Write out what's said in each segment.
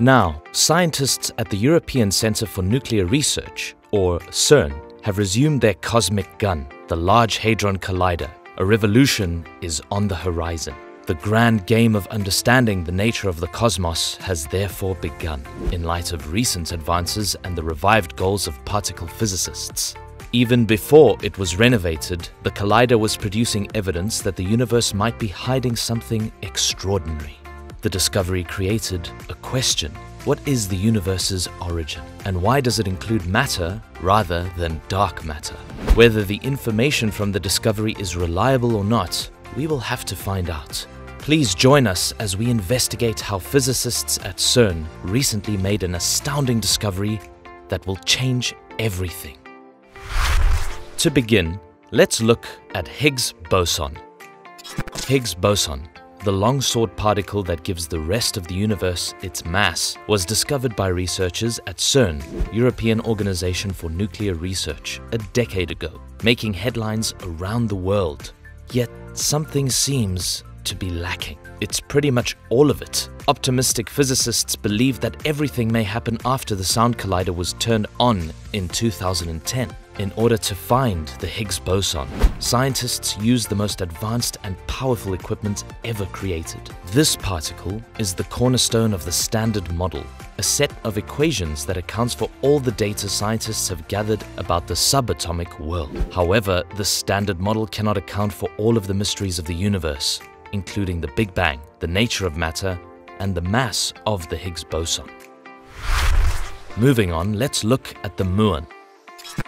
Now, scientists at the European Centre for Nuclear Research, or CERN, have resumed their cosmic gun, the Large Hadron Collider. A revolution is on the horizon. The grand game of understanding the nature of the cosmos has therefore begun, in light of recent advances and the revived goals of particle physicists. Even before it was renovated, the collider was producing evidence that the universe might be hiding something extraordinary. The discovery created a question. What is the universe's origin? And why does it include matter rather than dark matter? Whether the information from the discovery is reliable or not, we will have to find out. Please join us as we investigate how physicists at CERN recently made an astounding discovery that will change everything. To begin, let's look at Higgs boson. Higgs boson, the long-sought particle that gives the rest of the universe its mass, was discovered by researchers at CERN, European Organization for Nuclear Research, a decade ago, making headlines around the world. Yet something seems to be lacking. It's pretty much all of it. Optimistic physicists believe that everything may happen after the Sound Collider was turned on in 2010. In order to find the Higgs boson, scientists use the most advanced and powerful equipment ever created. This particle is the cornerstone of the Standard Model, a set of equations that accounts for all the data scientists have gathered about the subatomic world. However, the Standard Model cannot account for all of the mysteries of the universe, including the Big Bang, the nature of matter, and the mass of the Higgs boson. Moving on, let's look at the muon.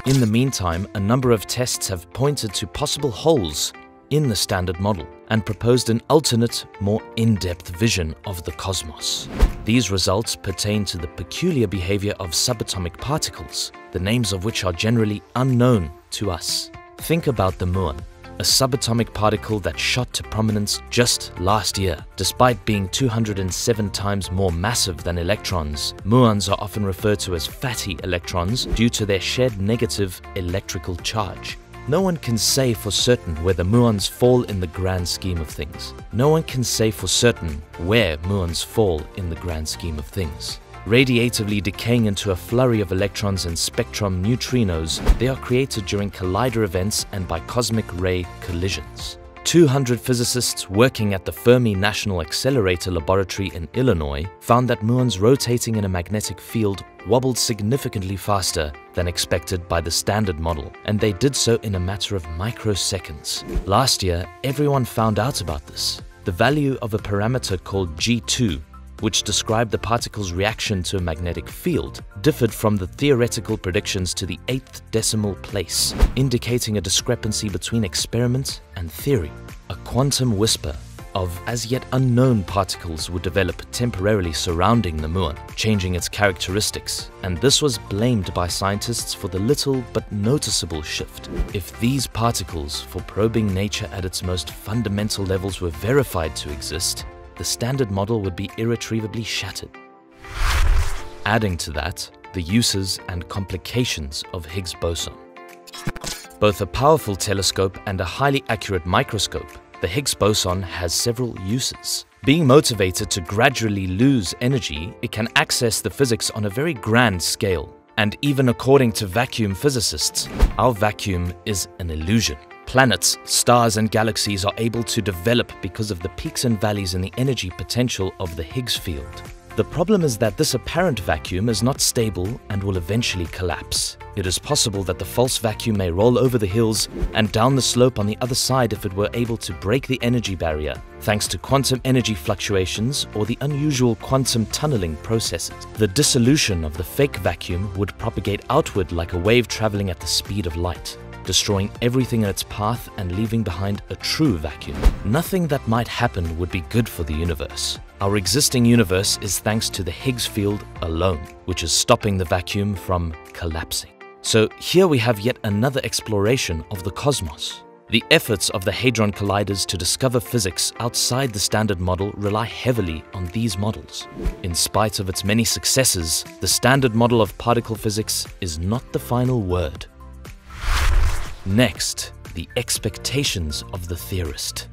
In the meantime, a number of tests have pointed to possible holes in the Standard Model and proposed an alternate, more in-depth vision of the cosmos. These results pertain to the peculiar behavior of subatomic particles, the names of which are generally unknown to us. Think about the muon, a subatomic particle that shot to prominence just last year. Despite being 207 times more massive than electrons, muons are often referred to as fatty electrons due to their shared negative electrical charge. No one can say for certain where the muons fall in the grand scheme of things. Radiatively decaying into a flurry of electrons and spectrum neutrinos, they are created during collider events and by cosmic ray collisions. 200 physicists working at the Fermi National Accelerator Laboratory in Illinois found that muons rotating in a magnetic field wobbled significantly faster than expected by the Standard Model, and they did so in a matter of microseconds. Last year, everyone found out about this. The value of a parameter called G2, which described the particle's reaction to a magnetic field, differed from the theoretical predictions to the 8th decimal place, indicating a discrepancy between experiment and theory. A quantum whisper of as yet unknown particles would develop temporarily surrounding the muon, changing its characteristics, and this was blamed by scientists for the little but noticeable shift. If these particles, for probing nature at its most fundamental levels, were verified to exist, the Standard Model would be irretrievably shattered. Adding to that, the uses and complications of Higgs boson. Both a powerful telescope and a highly accurate microscope, the Higgs boson has several uses. Being motivated to gradually lose energy, it can access the physics on a very grand scale. And even according to vacuum physicists, our vacuum is an illusion. Planets, stars and galaxies are able to develop because of the peaks and valleys in the energy potential of the Higgs field. The problem is that this apparent vacuum is not stable and will eventually collapse. It is possible that the false vacuum may roll over the hills and down the slope on the other side if it were able to break the energy barrier, thanks to quantum energy fluctuations or the unusual quantum tunneling processes. The dissolution of the fake vacuum would propagate outward like a wave traveling at the speed of light, destroying everything in its path and leaving behind a true vacuum. Nothing that might happen would be good for the universe. Our existing universe is thanks to the Higgs field alone, which is stopping the vacuum from collapsing. So here we have yet another exploration of the cosmos. The efforts of the Hadron Colliders to discover physics outside the Standard Model rely heavily on these models. In spite of its many successes, the Standard Model of particle physics is not the final word. Next, the expectations of the theorist.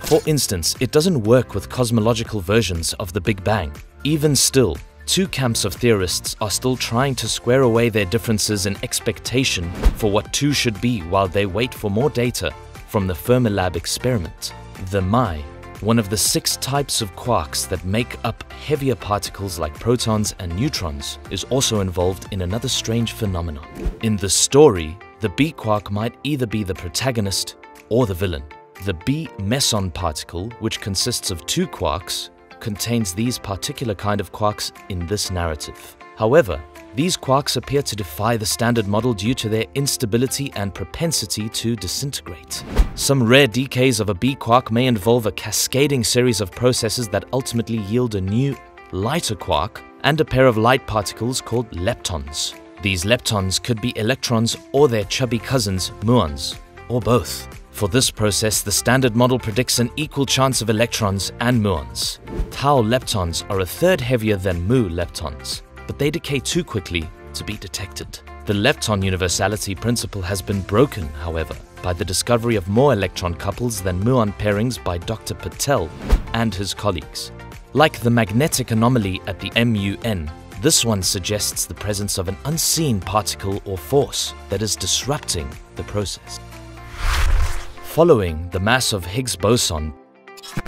For instance, it doesn't work with cosmological versions of the Big Bang. Even still, Two camps of theorists are still trying to square away their differences in expectation for what two should be while they wait for more data from the Fermilab experiment. The Mai, one of the 6 types of quarks that make up heavier particles like protons and neutrons, is also involved in another strange phenomenon. In the story, the B quark might either be the protagonist or the villain. The B meson particle, which consists of 2 quarks, contains these particular kind of quarks in this narrative. However, these quarks appear to defy the Standard Model due to their instability and propensity to disintegrate. Some rare decays of a B quark may involve a cascading series of processes that ultimately yield a new, lighter quark and a pair of light particles called leptons. These leptons could be electrons or their chubby cousins, muons, or both. For this process, the Standard Model predicts an equal chance of electrons and muons. Tau leptons are a third heavier than mu leptons, but they decay too quickly to be detected. The lepton universality principle has been broken, however, by the discovery of more electron couples than muon pairings by Dr. Patel and his colleagues. Like the magnetic anomaly at the muon, this one suggests the presence of an unseen particle or force that is disrupting the process. Following the mass of Higgs boson,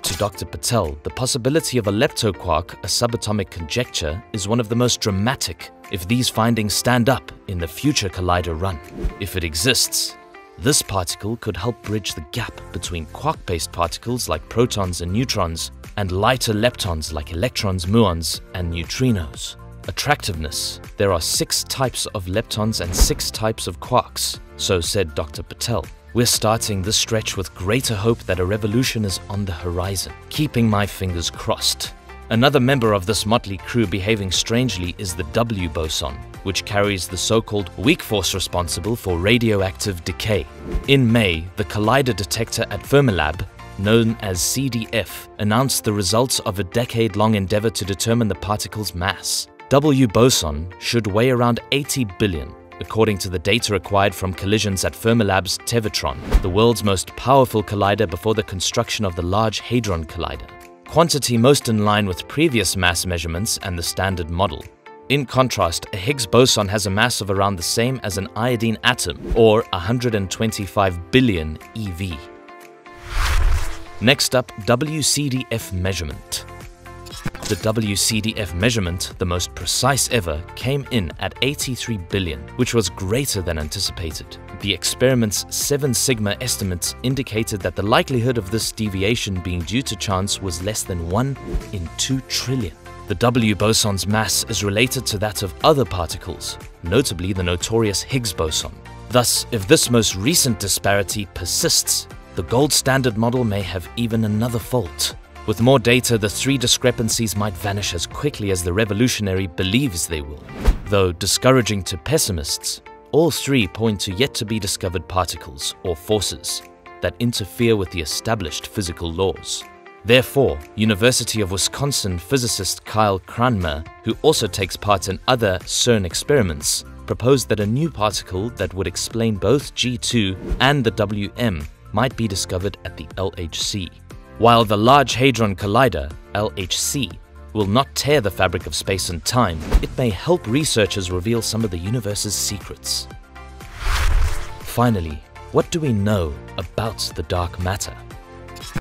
to Dr. Patel, the possibility of a leptoquark, a subatomic conjecture, is one of the most dramatic if these findings stand up in the future collider run. If it exists, this particle could help bridge the gap between quark-based particles like protons and neutrons and lighter leptons like electrons, muons, and neutrinos. Attractiveness. There are 6 types of leptons and 6 types of quarks, so said Dr. Patel. We're starting this stretch with greater hope that a revolution is on the horizon. Keeping my fingers crossed. Another member of this motley crew behaving strangely is the W boson, which carries the so-called weak force responsible for radioactive decay. In May, the collider detector at Fermilab, known as CDF, announced the results of a decade-long endeavor to determine the particle's mass. W boson should weigh around 80 billion. According to the data acquired from collisions at Fermilab's Tevatron, the world's most powerful collider before the construction of the Large Hadron Collider, quantity most in line with previous mass measurements and the Standard Model. In contrast, a Higgs boson has a mass of around the same as an iodine atom, or 125 billion eV. Next up, WCDF measurement. The WCDF measurement, the most precise ever, came in at 83 billion, which was greater than anticipated. The experiment's 7σ estimates indicated that the likelihood of this deviation being due to chance was less than 1 in 2 trillion. The W boson's mass is related to that of other particles, notably the notorious Higgs boson. Thus, if this most recent disparity persists, the gold Standard Model may have even another fault. With more data, the 3 discrepancies might vanish as quickly as the revolutionary believes they will. Though discouraging to pessimists, all 3 point to yet-to-be-discovered particles, or forces, that interfere with the established physical laws. Therefore, University of Wisconsin physicist Kyle Cranmer, who also takes part in other CERN experiments, proposed that a new particle that would explain both G2 and the WM might be discovered at the LHC. While the Large Hadron Collider, LHC, will not tear the fabric of space and time, it may help researchers reveal some of the universe's secrets. Finally, what do we know about the dark matter?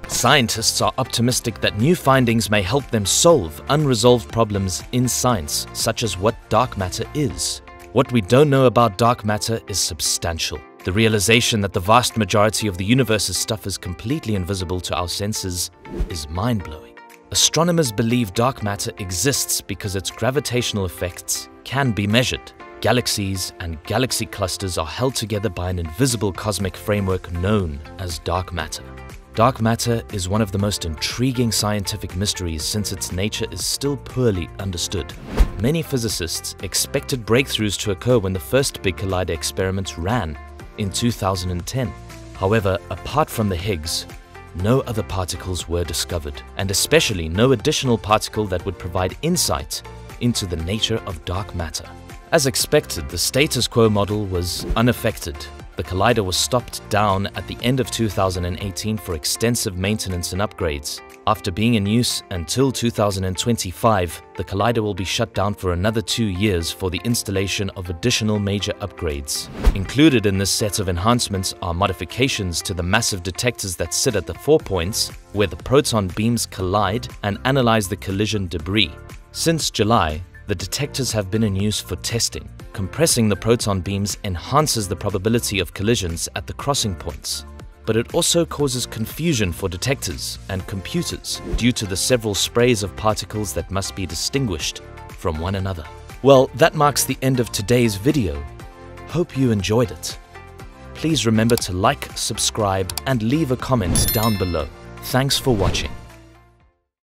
Scientists are optimistic that new findings may help them solve unresolved problems in science, such as what dark matter is. What we don't know about dark matter is substantial. The realization that the vast majority of the universe's stuff is completely invisible to our senses is mind-blowing. Astronomers believe dark matter exists because its gravitational effects can be measured. Galaxies and galaxy clusters are held together by an invisible cosmic framework known as dark matter. Dark matter is one of the most intriguing scientific mysteries since its nature is still poorly understood. Many physicists expected breakthroughs to occur when the first big collider experiments ran in 2010. However, apart from the Higgs, no other particles were discovered, and especially no additional particle that would provide insight into the nature of dark matter. As expected, the status quo model was unaffected The collider was stopped down at the end of 2018 for extensive maintenance and upgrades. After being in use until 2025, the collider will be shut down for another 2 years for the installation of additional major upgrades. Included in this set of enhancements are modifications to the massive detectors that sit at the forepoints, where the proton beams collide and analyze the collision debris. Since July, the detectors have been in use for testing. Compressing the proton beams enhances the probability of collisions at the crossing points, but it also causes confusion for detectors and computers due to the several sprays of particles that must be distinguished from one another. Well, that marks the end of today's video. Hope you enjoyed it. Please remember to like, subscribe, and leave a comment down below. Thanks for watching.